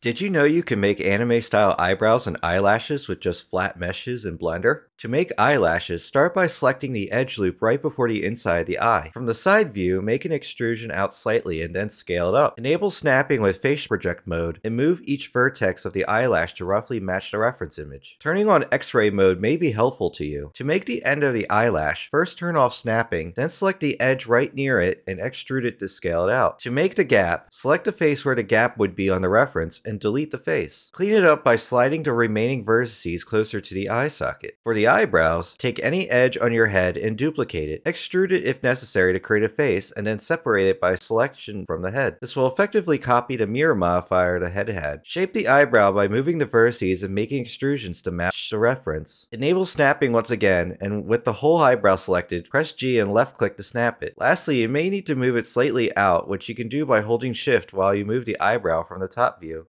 Did you know you can make anime-style eyebrows and eyelashes with just flat meshes in Blender? To make eyelashes, start by selecting the edge loop right before the inside of the eye. From the side view, make an extrusion out slightly and then scale it up. Enable snapping with face project mode and move each vertex of the eyelash to roughly match the reference image. Turning on X-ray mode may be helpful to you. To make the end of the eyelash, first turn off snapping, then select the edge right near it and extrude it to scale it out. To make the gap, select the face where the gap would be on the reference and delete the face. Clean it up by sliding the remaining vertices closer to the eye socket. For the eyebrows, take any edge on your head and duplicate it. Extrude it if necessary to create a face and then separate it by selection from the head. This will effectively copy the mirror modifier the head had. Shape the eyebrow by moving the vertices and making extrusions to match the reference. Enable snapping once again, and with the whole eyebrow selected, press G and left click to snap it. Lastly, you may need to move it slightly out, which you can do by holding shift while you move the eyebrow from the top view.